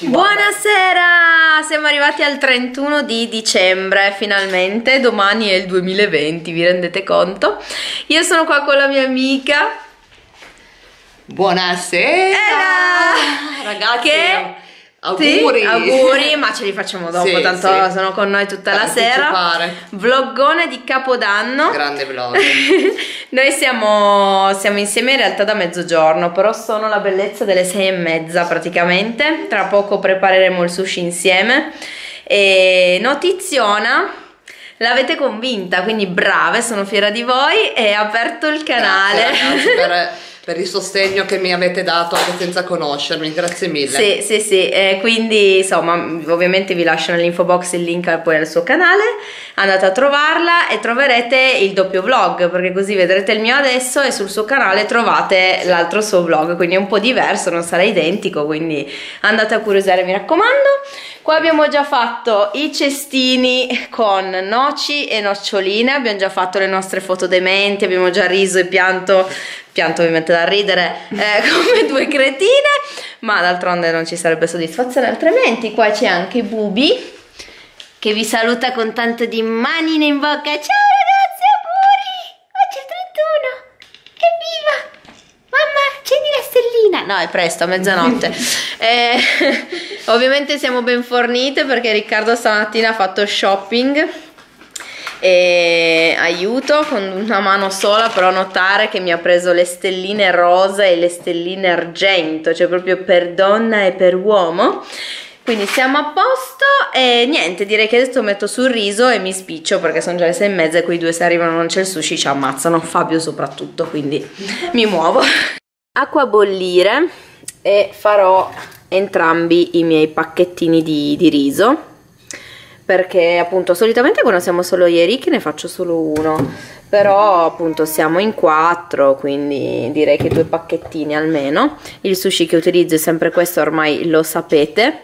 Buonasera, siamo arrivati al 31 di dicembre, finalmente, domani è il 2020, vi rendete conto? Io sono qua con la mia amica. Buonasera! Ragazzi, che... Auguri. Sì, auguri, ma ce li facciamo dopo, sì, tanto sì. Sono con noi tutta la sera. Vloggone di Capodanno. Grande vlog. Noi siamo insieme in realtà da mezzogiorno, però sono la bellezza delle 6:30 praticamente. Tra poco prepareremo il sushi insieme. E notiziona. L'avete convinta, quindi brave, sono fiera di voi e ho aperto il canale. Grazie, ragazzi, per il sostegno che mi avete dato anche senza conoscermi, grazie mille. Sì, sì, sì, quindi insomma ovviamente vi lascio nell'info box il link poi al suo canale, andate a trovarla e troverete il doppio vlog, perché così vedrete il mio adesso e sul suo canale trovate l'altro suo vlog, quindi è un po' diverso, non sarà identico, quindi andate a curiosare, mi raccomando. Qua abbiamo già fatto i cestini con noci e noccioline, abbiamo già fatto le nostre foto dementi, abbiamo già riso e pianto ovviamente da ridere come due cretine, ma d'altronde non ci sarebbe soddisfazione altrimenti. Qua c'è anche Bubi che vi saluta con tanto di manine in bocca. Ciao ragazzi, auguri, oggi è il 31, evviva! Mamma, accendi la stellina! No, è presto, a mezzanotte. Ovviamente siamo ben fornite perché Riccardo stamattina ha fatto shopping e aiuto con una mano sola, però notare che mi ha preso le stelline rosa e le stelline argento, cioè proprio per donna e per uomo, quindi siamo a posto e niente, direi che adesso metto sul riso e mi spiccio perché sono già le 6:30 e quei due se arrivano non c'è il sushi ci ammazzano, Fabio soprattutto, quindi mi muovo. Acqua a bollire e farò entrambi i miei pacchettini di riso, perché appunto solitamente quando siamo solo io e Ricky ne faccio solo uno, però appunto siamo in 4, quindi direi che 2 pacchettini almeno. Il sushi che utilizzo è sempre questo, ormai lo sapete,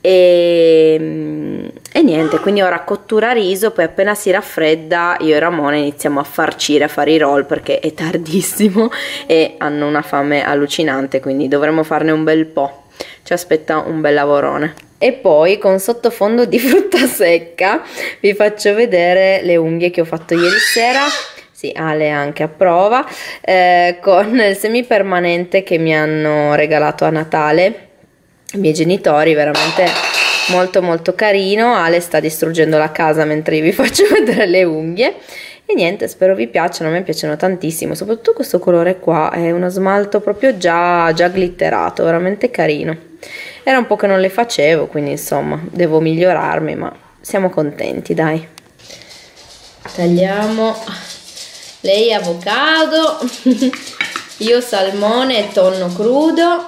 e niente, quindi ora cottura riso, poi appena si raffredda io e Ramone iniziamo a farcire, a fare i roll, perché è tardissimo e hanno una fame allucinante, quindi dovremmo farne un bel po', ci aspetta un bel lavorone. E poi con sottofondo di frutta secca vi faccio vedere le unghie che ho fatto ieri sera. Sì, Ale anche a prova, con il semipermanente che mi hanno regalato a Natale i miei genitori, veramente molto molto carino. Ale sta distruggendo la casa mentre io vi faccio vedere le unghie. E niente, spero vi piacciono, a me piacciono tantissimo, soprattutto questo colore qua, è uno smalto proprio già glitterato, veramente carino. Era un po' che non le facevo, quindi insomma, devo migliorarmi, ma siamo contenti, dai. Tagliamo, lei avocado, io salmone e tonno crudo.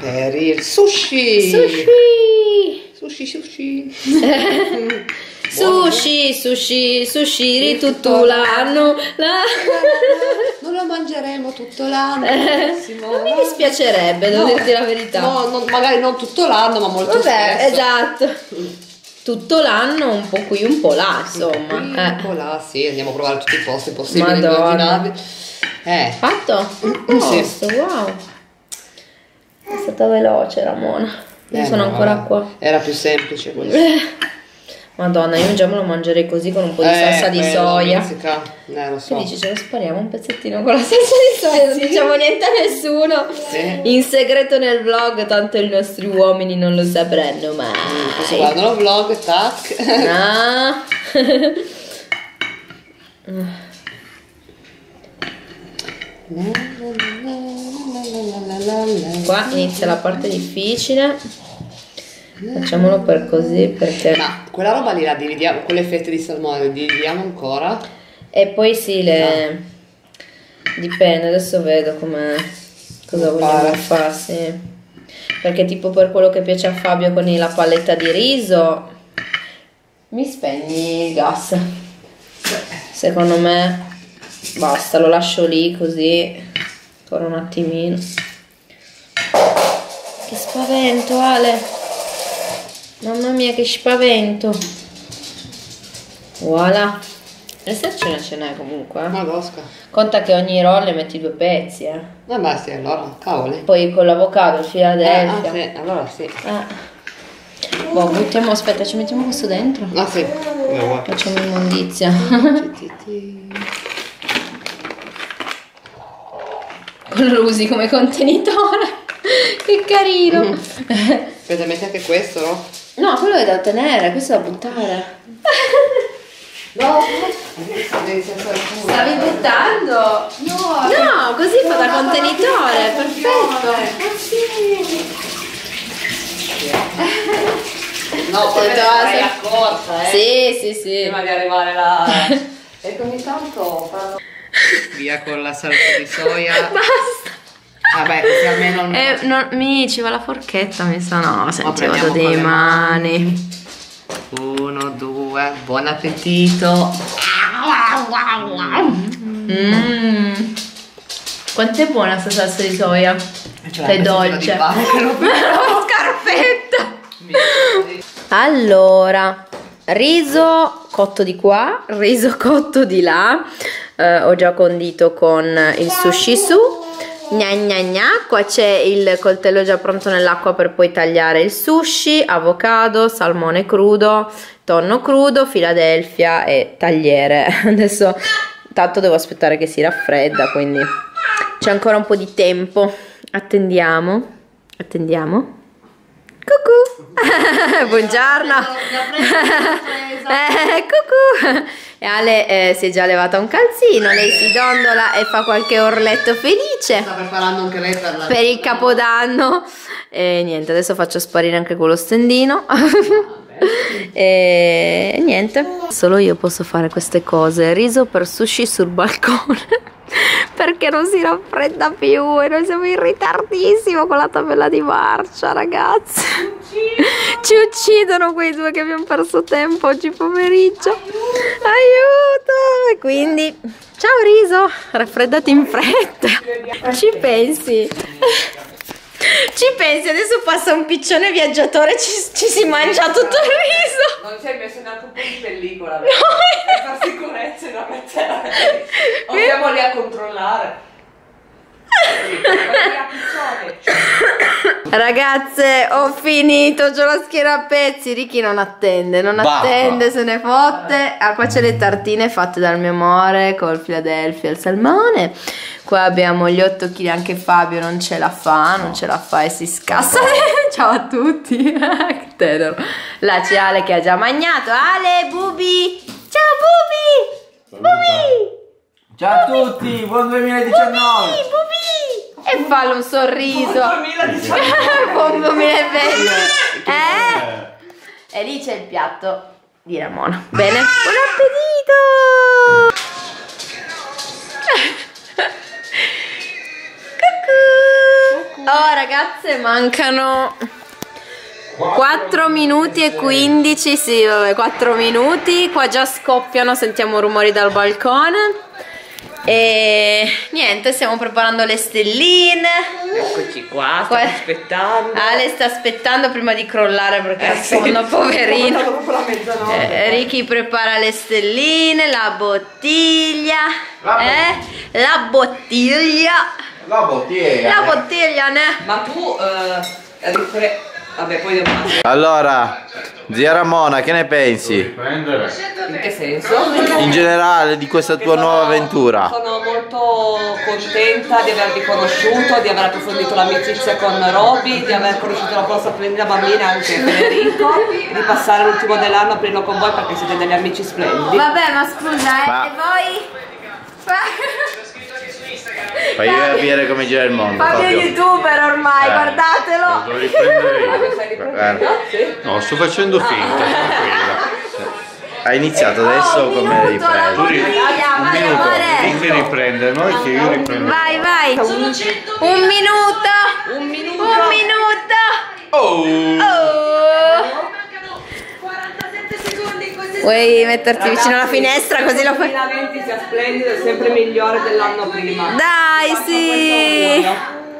Per il sushi! Sushi! Sushi! Sushi tutto l'anno. Non lo mangeremo tutto l'anno. Non mi dispiacerebbe, devo dirti la verità. No, magari non tutto l'anno, ma molto spesso. Esatto. Tutto l'anno, un po' qui, un po' là, insomma. Un po' là, sì, andiamo a provare tutti i posti possibili. Madonna. Fatto? Posto, wow. È stata veloce, Ramona. Io sono ancora qua. Era più semplice questo. Madonna, io già me lo mangerei così con un po' di salsa di soia. Lo so. Che dici, ce lo spariamo un pezzettino con la salsa di soia, non diciamo niente a nessuno. Sì. In segreto nel vlog, tanto i nostri uomini non lo sapranno mai. Questo guardano il vlog, tac. No. Qua inizia la parte difficile. Facciamolo per così, perché ma quella roba lì la dividiamo, quelle fette di salmone le dividiamo ancora? E poi sì, le dipende, adesso vedo come cosa vogliamo fare, sì. Perché tipo per quello che piace a Fabio con la palletta di riso, mi spegni il gas, secondo me basta, lo lascio lì così ancora un attimino. Che spavento, Ale. Mamma mia, che spavento! Voilà! E se ce n'è comunque? Ma bosca! Conta che ogni roll metti 2 pezzi, Vabbè sì, allora, cavoli. Poi con l'avocado, Filadelfia. Ah, sì, allora sì. Boh, buttiamo, aspetta, ci mettiamo questo dentro? Ah sì. Facciamo immondizia. Lo usi come contenitore. Che carino. Aspetta, metti anche questo, no? No, quello è da tenere, questo è da buttare. No, stavi buttando? No, così fa da contenitore, perfetto. No, poi deve la corsa, Sì, sì, sì. Prima di arrivare là. E ogni tanto fanno... Via con la salsa di soia. Basta. Vabbè, se almeno non... no, mi ci va la forchetta, mi sa, no, senti, vado dei mani. 1, 2, buon appetito. Quanto è buona sta salsa di soia? È dolce. La scarpetta. Allora, riso cotto di qua, riso cotto di là. Ho già condito con il sushi su. Gna gna gna, qua c'è il coltello già pronto nell'acqua per poi tagliare il sushi, avocado, salmone crudo, tonno crudo, Filadelfia e tagliere. Adesso tanto devo aspettare che si raffredda, quindi c'è ancora un po' di tempo. Attendiamo, attendiamo. Cucù! Buongiorno! Cucù! E Ale si è già levata un calzino, lei si dondola e fa qualche orletto felice. Sta preparando anche lei per, il Capodanno. E niente, adesso faccio sparire anche quello stendino. E niente. Solo io posso fare queste cose. Riso per sushi sul balcone. Perché non si raffredda più e noi siamo in ritardissimo con la tabella di marcia, ragazzi. Ci uccidono quei due che abbiamo perso tempo oggi pomeriggio. Aiuto! E quindi, ciao riso, raffreddati in fretta. Ci pensi? Ci pensi, adesso passa un piccione viaggiatore, ci si mangia tutto il riso. Non si è messo neanche un po' di pellicola, no. Per sicurezza non metterla. O andiamo lì a controllare. Ragazze, ho finito, ho la schiena a pezzi. Ricky non attende, se ne fotte. Ah, qua c'è le tartine fatte dal mio amore col Philadelphia e il salmone. Qua abbiamo gli 8 kg, anche Fabio non ce la fa, e si scassa. Ciao a tutti. Che tenero. Là c'è Ale che ha già mangiato. Ale, Bubi, ciao Bubi. Bubi, ciao a tutti, buon 2019! Bubi, Bubi! E fallo un sorriso! Buon 2019! Buon 2020! E lì c'è il piatto di Ramona. Bene, buon appetito! Oh ragazze, mancano 4 minuti e 15, sì vabbè, 4 minuti, qua già scoppiano, sentiamo rumori dal balcone. E niente, stiamo preparando le stelline. Eccoci qua, sta aspettando. Ale sta aspettando prima di crollare perché ha sonno, poverino. Ricky prepara le stelline, la bottiglia. La bottiglia, ne? Ma tu vabbè, poi devo mangiare. Allora, zia Ramona, che ne pensi? In che senso? In generale di questa tua nuova avventura. Sono molto contenta di avervi conosciuto, di aver approfondito l'amicizia con Roby, di aver conosciuto la vostra splendida bambina anche Federico, di passare l'ultimo dell'anno a pieno con voi perché siete degli amici splendidi. Vabbè, ma scusa, e voi? Fagli capire come gira il mondo. Fabio è youtuber ormai, guardatelo. No, sto facendo finta. Ha iniziato adesso come riprende. Ricky riprende, noi che io riprendo. Vai, vai. Un minuto. Vuoi metterti ragazzi, vicino alla finestra così lo fai? Il 2020 sia splendido, è sempre migliore dell'anno prima. Dai, sì!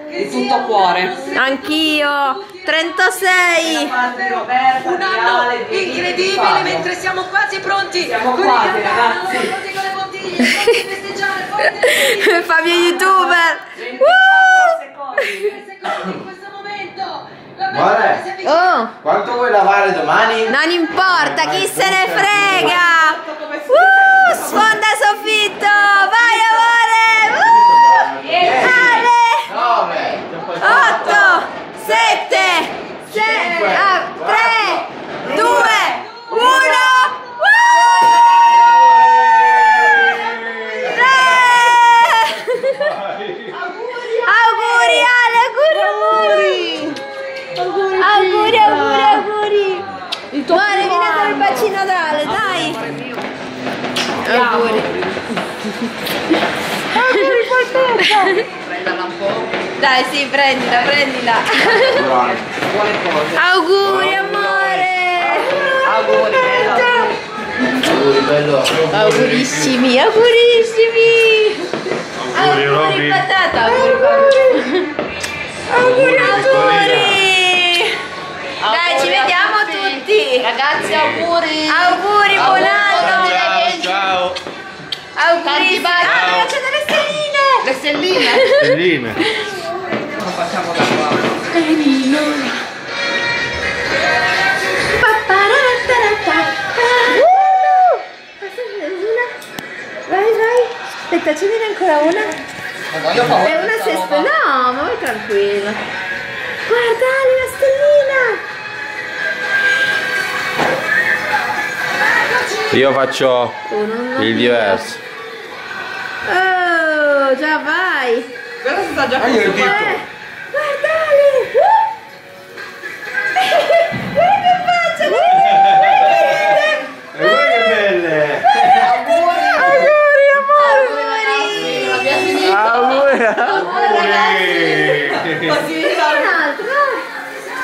Di tutto cuore. Anch'io. 36. Un anno incredibile, mentre siamo quasi pronti. Siamo quasi, ragazzi. Fabio youtuber. secondi in questo momento. Quanto vuoi lavare domani? Non importa, chi se ne frega. Sfonda soffitto, vai amore. 9, 8, 7, 6, 3, 2, 1. Auguri. Il tuo amore, mi ha dato il bacino orale, dai. Auguri qualcosa. Prendila un po'. Dai, sì, prendila. Buone cose. Auguri amore. Auguri bello. Augurissimi. Auguri Roby. Patata, auguri. Dai, ci vediamo tutti. Ragazzi, auguri, buon anno. Ciao. Auguri, ragazzi, delle stelline. Non facciamo da qua. Carino. Vai. Aspetta, ce n'è ancora una. È una sesta. No, ma vai tranquillo. Guardate la stellina. Io faccio il diverso. Oh, già vai. Però si sta già facendo. Guardali. Guarda che faccia. Guarda che belle. Auguri, amore. Auguri. Così un'altra.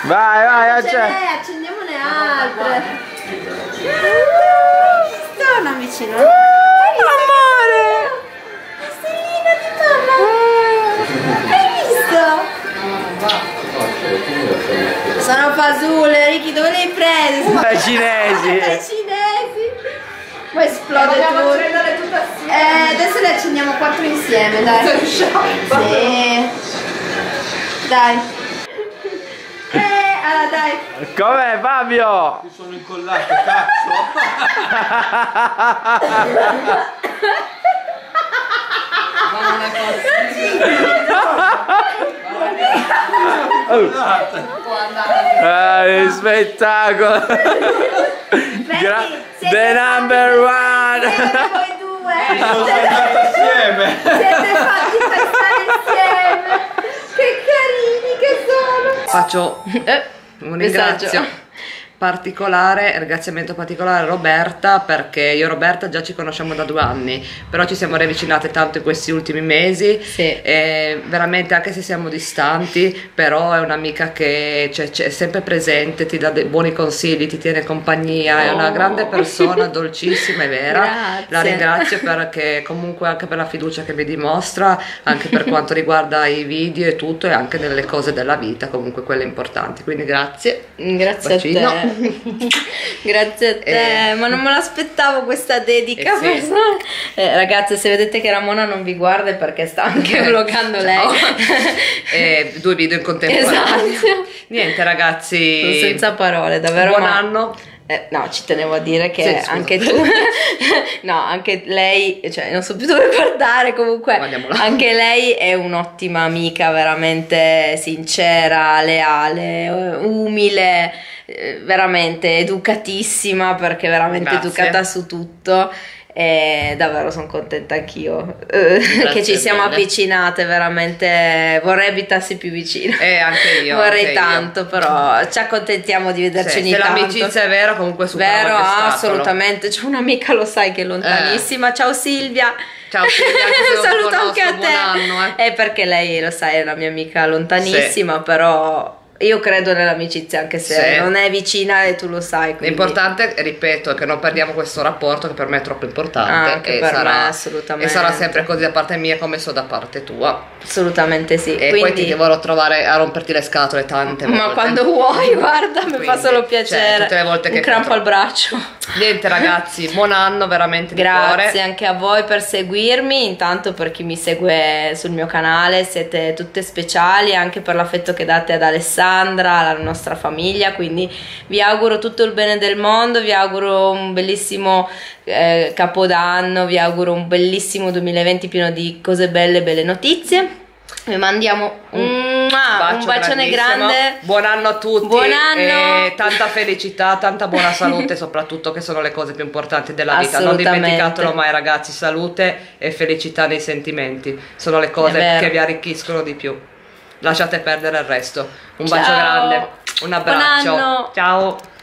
Vai, accendiamone altre. Vicino. Amore! La stellina ti torna! Hai visto? Sono fasulle, Ricky, dove le hai prese? Dai cinesi! Poi esplode tutto. Adesso le accendiamo 4 insieme, dai! Sì. Dai! Dai. Com'è Fabio? Ti sono incollato, cazzo! Ma non è possibile! Spettacolo! The number one! Voi due! Siete fatti per stare insieme! Che carini che sono! Faccio un ringraziamento particolare a Roberta, perché io e Roberta già ci conosciamo da 2 anni, però ci siamo riavvicinate tanto in questi ultimi mesi, sì. E veramente, anche se siamo distanti, però è un'amica che è sempre presente, ti dà dei buoni consigli, ti tiene compagnia, è una grande persona, dolcissima e vera. Grazie. La ringrazio perché comunque anche per la fiducia che mi dimostra, anche per quanto riguarda i video e tutto, e anche nelle cose della vita, comunque quelle importanti, quindi grazie. Bacino. A te. Grazie a te, ma non me l'aspettavo questa dedica. Sì. Ragazze, se vedete che Ramona non vi guarda è perché sta anche vlogando lei. 2 video in contemporanea. Esatto. Niente ragazzi, sono senza parole davvero. Buon anno. No, ci tenevo a dire che sì, anche tu anche lei, cioè non so più dove guardare, comunque anche lei è un'ottima amica, veramente sincera, leale, umile, veramente educatissima, perché veramente educata su tutto. E davvero sono contenta anch'io che ci siamo avvicinate, veramente vorrei abitarsi più vicino. Anche io vorrei tanto, però ci accontentiamo di vederci ogni tanto. Se l'amicizia è vera, comunque supera vero, assolutamente. C'è un'amica, lo sai, che è lontanissima. Ciao Silvia, saluto anche a te. Buon anno, perché lei, lo sai, è una mia amica lontanissima, però Io credo nell'amicizia anche se non è vicina e tu lo sai. L'importante, ripeto, è che non perdiamo questo rapporto che per me è troppo importante. Anche per me, assolutamente. E sarà sempre così da parte mia come so da parte tua. Assolutamente sì. E quindi, poi ti vorrò trovare a romperti le scatole tante volte. Ma quando vuoi, guarda, mi fa solo piacere. Tutte le volte che crampo al braccio. Niente ragazzi, buon anno veramente di cuore. Grazie anche a voi per seguirmi. Intanto per chi mi segue sul mio canale, siete tutte speciali, anche per l'affetto che date ad Alessandra, la nostra famiglia, quindi vi auguro tutto il bene del mondo, vi auguro un bellissimo capodanno, vi auguro un bellissimo 2020 pieno di cose belle, belle notizie. Vi mandiamo un bacione grande, buon anno a tutti, buon anno. E tanta felicità, tanta buona salute soprattutto, che sono le cose più importanti della vita, non dimenticatelo mai ragazzi, salute e felicità nei sentimenti sono le cose che vi arricchiscono di più. Lasciate perdere il resto. Un bacio grande, un abbraccio, ciao.